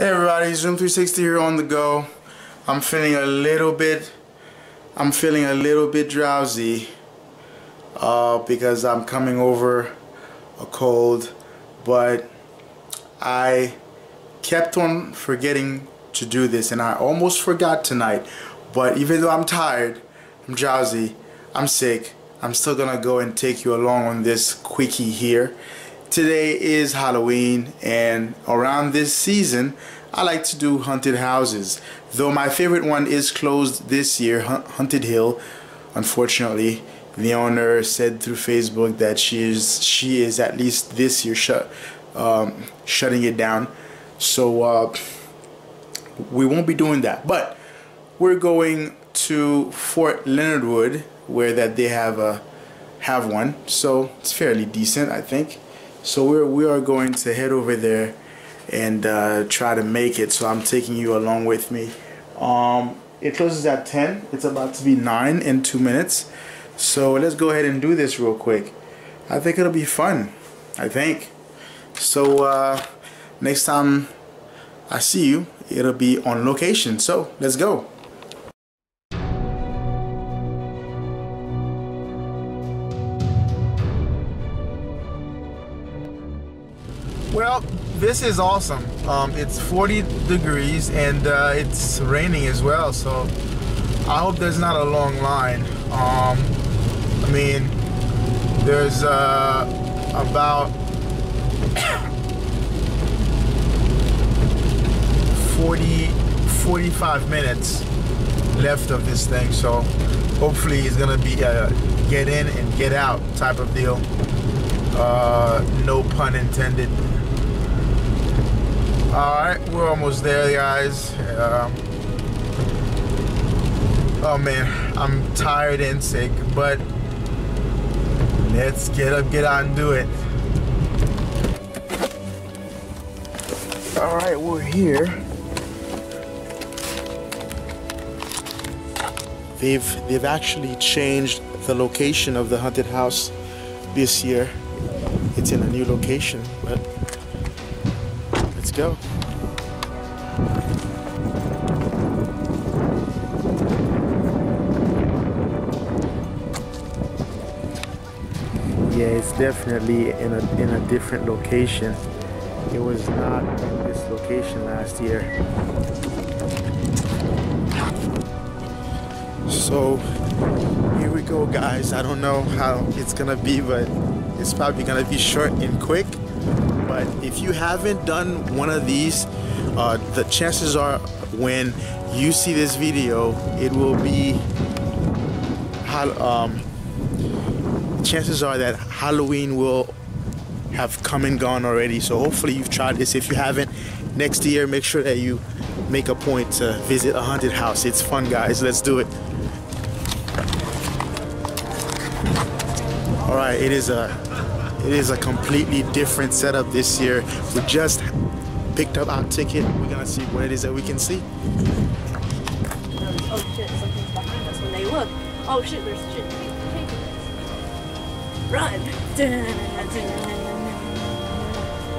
Hey everybody, Zoom360 here on the go. I'm feeling a little bit drowsy because I'm coming over a cold, but I kept on forgetting to do this and I almost forgot tonight. But even though I'm tired, I'm drowsy, I'm sick, I'm still gonna go and take you along on this quickie here. Today is Halloween, and around this season I like to do haunted houses, though my favorite one is closed this year, Haunted Hill. Unfortunately, the owner said through Facebook that she is at least this year shutting it down, so we won't be doing that. But we're going to Fort Leonard Wood, where that they have one, so it's fairly decent, I think. So we are going to head over there and try to make it. So I'm taking you along with me. It closes at 10. It's about to be 9 in 2 minutes. So let's go ahead and do this real quick. I think it'll be fun. I think. So next time I see you, it'll be on location. So let's go. Well, this is awesome. It's 40 degrees and it's raining as well, so I hope there's not a long line. I mean, there's about 45 minutes left of this thing, so hopefully it's gonna be a get in and get out type of deal. No pun intended. Alright, we're almost there, guys. Oh man, I'm tired and sick, but let's get up, get out, and do it. Alright, we're here. They've actually changed the location of the haunted house this year. It's in a new location, but let's go. Yeah, it's definitely in a different location. It was not in this location last year. So here we go, guys. I don't know how it's gonna be, but it's probably gonna be short and quick. But if you haven't done one of these, the chances are when you see this video, it will be, chances are that Halloween will have come and gone already. So hopefully you've tried this. If you haven't, next year, make sure that you make a point to visit a haunted house. It's fun, guys. Let's do it. All right, it is a completely different setup this year. We just picked up our ticket. We're gonna see what it is that we can see. Oh shit, something's behind us when they look. Oh shit, there's shit. Run! I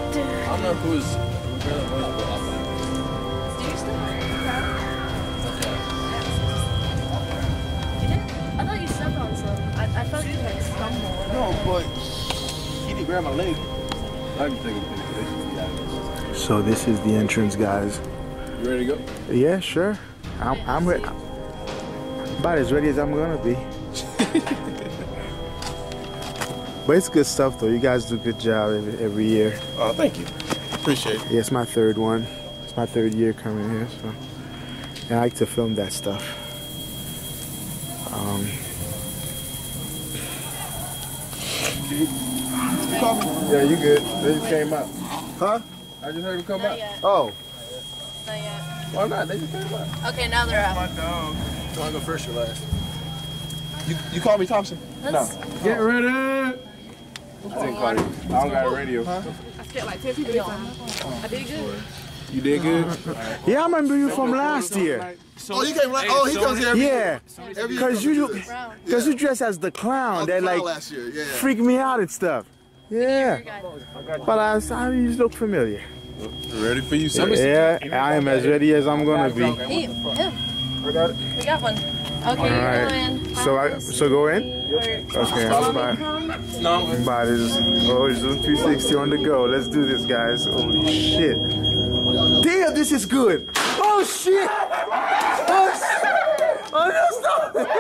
don't know who's really going to off that. Seriously? Okay. You didn't? I thought you stepped on something. I thought you had stumbled. No, but grab my leg. So this is the entrance, guys. You ready to go? Yeah, sure. I'm ready. About as ready as I'm gonna be. But it's good stuff, though. You guys do a good job every year. Oh, thank you. Appreciate it. Yeah, it's my third one. It's my third year coming here, so. And I like to film that stuff. Yeah, you good. They just came out. Huh? I just heard them come out. Oh. Not yet. Why not? They just came out. Okay, now they're out. My dog. Do I go first or last? You call me Thompson? Let's no. Get rid of it. I didn't call you. I don't got a radio. Huh? I skipped like 10 people. I did good. You did good? Yeah, I remember you from last year. So oh, you came last. Oh, he comes here every year. Yeah. Because you dress as the clown. That like last year. Yeah, yeah. Freaked me out and stuff. Yeah, but I you look familiar. Ready for you, Summer? Yeah, I am as ready as I'm gonna be. Yeah. I got it. We got one. Okay, right. Go in. So go in? Yep. Okay, I'll buy. No. Buy this. Oh, Zoom360 on the go. Let's do this, guys. Holy shit. Damn, this is good. Oh, shit. Oh, shit. Oh, no, stop.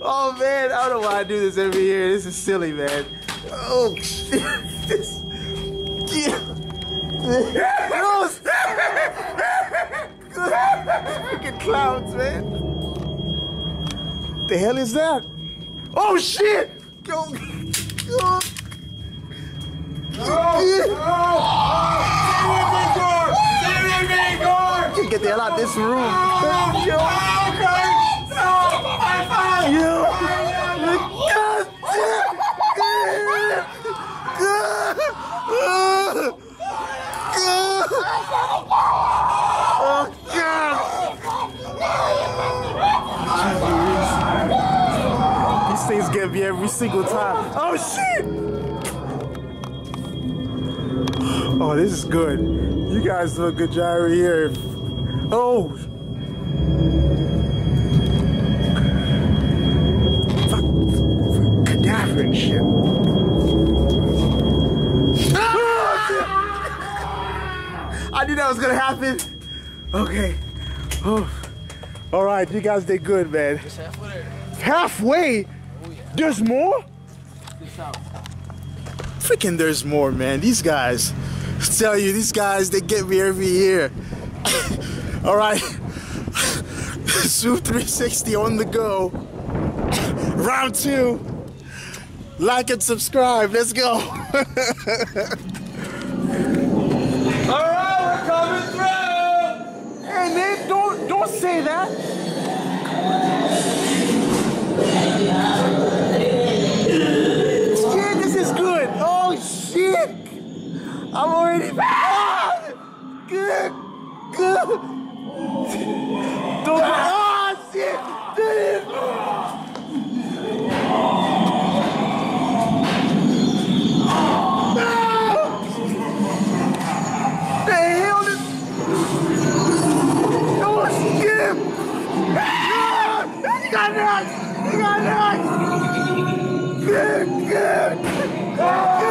Oh, man. I don't know why I do this every year. This is silly, man. Oh, shit. This. Yeah. No, stop. Freaking clouds, man. What the hell is that? Oh shit! Go! Go! No! Get the hell out of this room! Oh God! Things get me every single time. Oh shit! Oh, this is good. You guys do a good job right here. Oh! Fuck. Cadaver and shit. Ah! I knew that was gonna happen. Okay. Oh. Alright, you guys did good, man. Just halfway there. Halfway? There's more? Freaking there's more, man. These guys, I tell you, these guys, they get me every year. All right. Zoom360 on the go. Round two. Like and subscribe. Let's go. All right, we're coming through. Hey, man, don't say that. I'm already bad. Good. Good. Don't ah, shit. Dude. No. The hell is no skip. You got nuts. You got nuts. Good. Good. Good.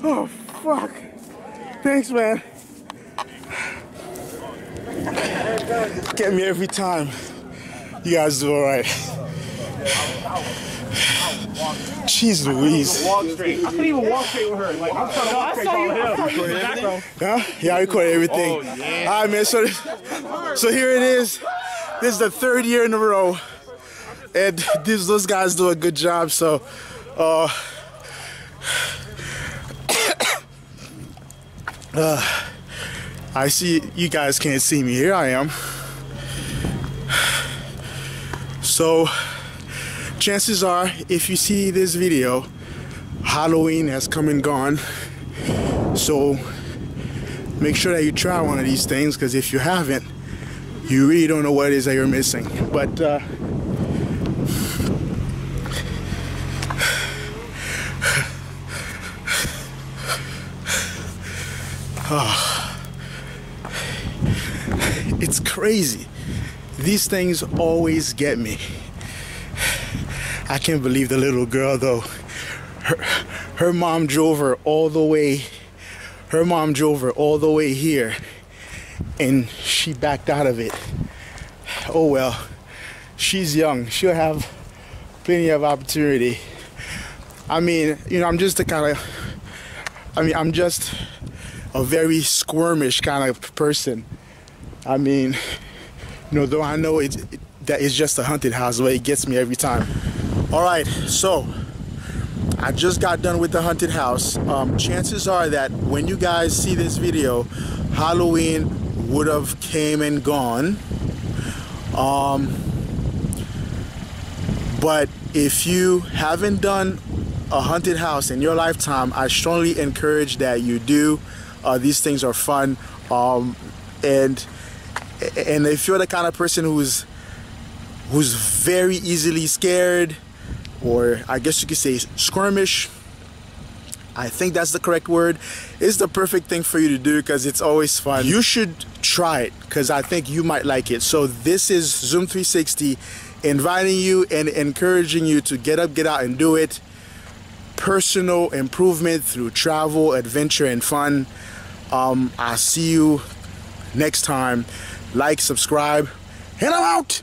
Oh fuck! Thanks, man. Get me every time. You guys do all right. Jeez Louise. I couldn't even walk straight with her. Like, I'm trying to walk straight on him. Yeah, yeah, I recorded everything. Oh, yeah. All right, man. So here it is. This is the third year in a row, and those guys do a good job. So. I see you guys can't see me. Here I am. So chances are, if you see this video, Halloween has come and gone. So make sure that you try one of these things, because if you haven't, you really don't know what it is that you're missing. But oh, it's crazy. These things always get me. I can't believe the little girl though. Her mom drove her all the way. Her mom drove her all the way here, and she backed out of it. Oh well, she's young. She'll have plenty of opportunity. I mean, you know, I'm just the kind of. I mean, I'm just a very squirmish kind of person. I mean, you know, though I know that it's just a haunted house, but it gets me every time. All right, so I just got done with the haunted house. Chances are that when you guys see this video, Halloween would have came and gone. But if you haven't done a haunted house in your lifetime, I strongly encourage that you do. These things are fun, and if you're the kind of person who's very easily scared, or I guess you could say squirmish, I think that's the correct word, it's the perfect thing for you to do because it's always fun. You should try it because I think you might like it. So this is Zoom 360 inviting you and encouraging you to get up, get out, and do it. Personal improvement through travel, adventure, and fun. I'll see you next time. Like, subscribe, and I'm out.